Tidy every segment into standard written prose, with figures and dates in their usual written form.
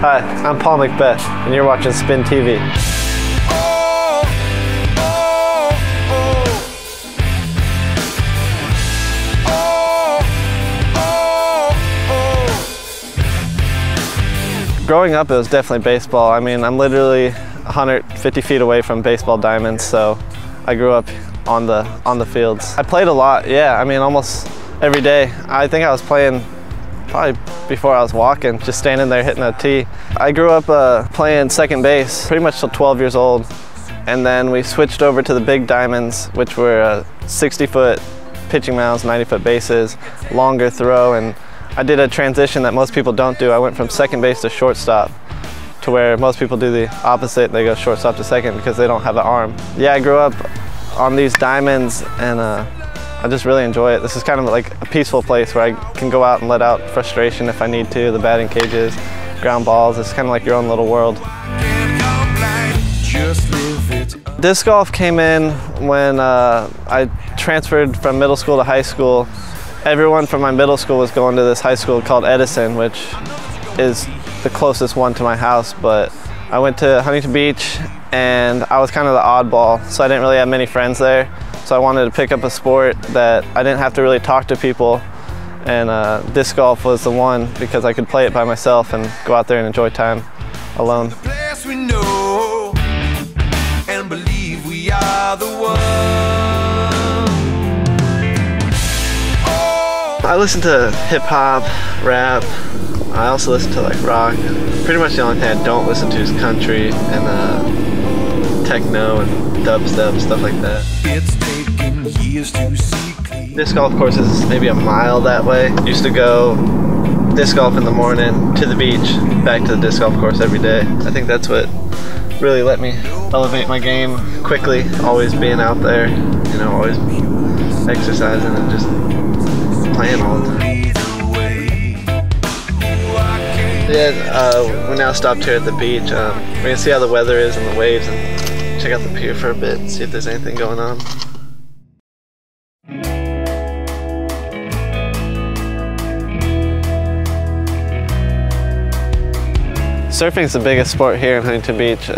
Hi, I'm Paul McBeth, and you're watching Spin TV. Growing up, it was definitely baseball. I mean, I'm literally 150 feet away from baseball diamonds, so I grew up on the fields. I played a lot, yeah. I mean, almost every day. I think I was playing probably before I was walking, just standing there hitting a tee. I grew up playing second base pretty much till 12 years old, and then we switched over to the big diamonds, which were 60-foot pitching mounds, 90-foot bases, longer throw, and I did a transition that most people don't do. I went from second base to shortstop, to where most people do the opposite. They go shortstop to second because they don't have the arm. Yeah, I grew up on these diamonds, and I just really enjoy it. This is kind of like a peaceful place where I can go out and let out frustration if I need to, the batting cages, ground balls. It's kind of like your own little world. Disc golf came in when I transferred from middle school to high school. Everyone from my middle school was going to this high school called Edison, which is the closest one to my house, but I went to Huntington Beach and I was kind of the oddball, so I didn't really have many friends there. So I wanted to pick up a sport that I didn't have to really talk to people, and disc golf was the one because I could play it by myself and go out there and enjoy time alone. I listen to hip hop, rap. I also listen to like rock. Pretty much the only thing I don't listen to is country and techno and dubstep, stuff like that. It's taken years to see. Disc golf course is maybe a mile that way. Used to go disc golf in the morning, to the beach, back to the disc golf course every day. I think that's what really let me elevate my game quickly. Always being out there, you know, always exercising and just playing all the time. Yeah, we now stopped here at the beach. We can see how the weather is and the waves, and check out the pier for a bit and see if there's anything going on. Surfing is the biggest sport here in Huntington Beach.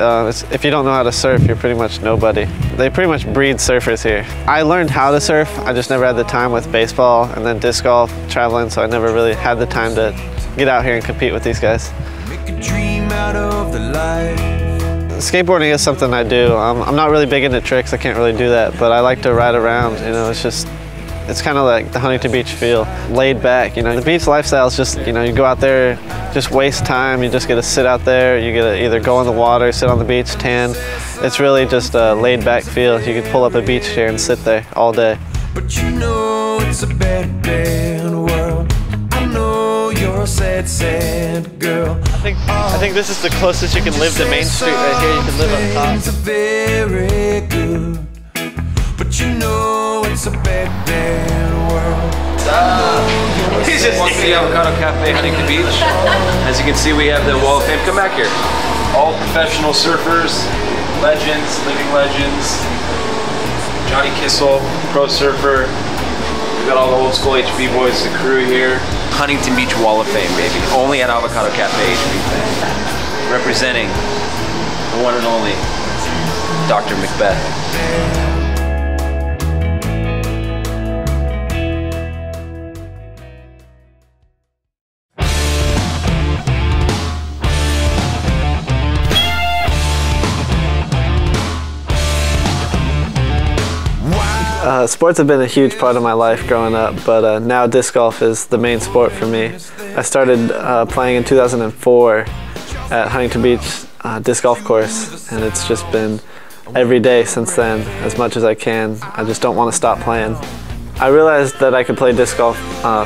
If you don't know how to surf, you're pretty much nobody. They pretty much breed surfers here. I learned how to surf. I just never had the time with baseball and then disc golf, traveling, so I never really had the time to get out here and compete with these guys. Make a dream out of the life. Skateboarding is something I do. I'm not really big into tricks, I can't really do that, but I like to ride around, you know, it's kind of like the Huntington Beach feel, laid back, you know. The beach lifestyle is just, you know, you go out there, just waste time, you just get to sit out there, you get to either go in the water, sit on the beach, tan. It's really just a laid back feel. You can pull up a beach chair and sit there all day. But you know it's a bad day in the world. You're a sad girl. I think this is the closest you can live to Main Street right here. You can live up top. Very good, but you know it's a bad world. He's just welcome to the Avocado Cafe, Huntington Beach. As you can see, we have the Wall of Fame. Come back here. All professional surfers, legends, living legends. Johnny Kissel, pro surfer. We've got all the old school HB boys, the crew here. Huntington Beach Wall of Fame, baby. Only at Avocado Cafe HB. Representing the one and only Dr. McBeth. Sports have been a huge part of my life growing up, but now disc golf is the main sport for me. I started playing in 2004 at Huntington Beach disc golf course, and it's just been every day since then, as much as I can. I just don't want to stop playing. I realized that I could play disc golf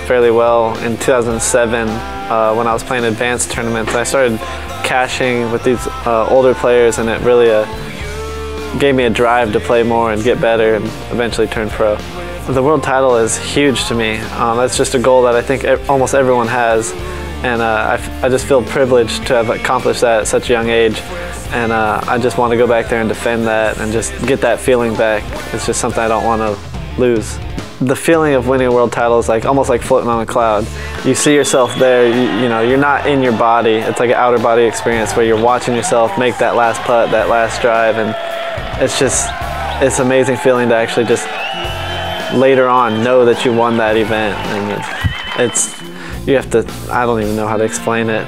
fairly well in 2007 when I was playing advanced tournaments. I started cashing with these older players, and it really gave me a drive to play more and get better and eventually turn pro. The world title is huge to me. That's just a goal that I think almost everyone has, and I just feel privileged to have accomplished that at such a young age, and I just want to go back there and defend that and just get that feeling back. It's just something I don't want to lose. The feeling of winning a world title is like almost like floating on a cloud. You see yourself there, you know, you're not in your body. It's like an outer body experience where you're watching yourself make that last putt, that last drive, and it's just, it's an amazing feeling to actually just later on know that you won that event. And it's, you have to, I don't even know how to explain it.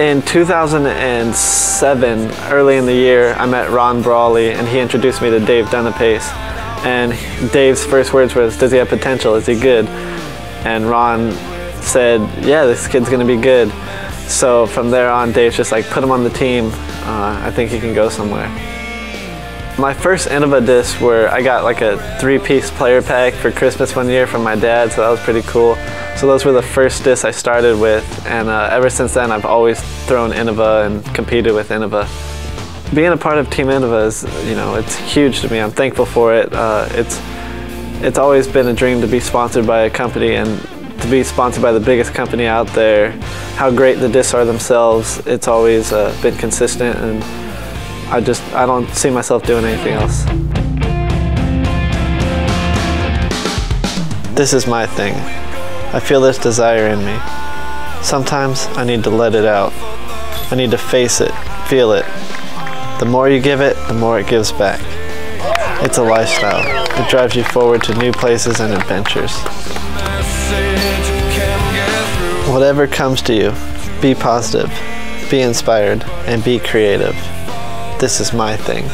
In 2007, early in the year, I met Ron Brawley and he introduced me to Dave Dunapace. And Dave's first words was, does he have potential? Is he good? And Ron said, yeah, this kid's gonna be good. So from there on, Dave's just like, put him on the team. I think he can go somewhere. My first Innova Discs were, I got like a 3-piece player pack for Christmas one year from my dad, so that was pretty cool. So those were the first discs I started with, and ever since then, I've always thrown Innova and competed with Innova. Being a part of Team Innova is, you know, it's huge to me. I'm thankful for it. It's always been a dream to be sponsored by a company, and to be sponsored by the biggest company out there. How great the discs are themselves, it's always been consistent, and I don't see myself doing anything else. This is my thing. I feel this desire in me. Sometimes I need to let it out. I need to face it, feel it. The more you give it, the more it gives back. It's a lifestyle. It drives you forward to new places and adventures. Whatever comes to you, be positive, be inspired, and be creative. This is my thing.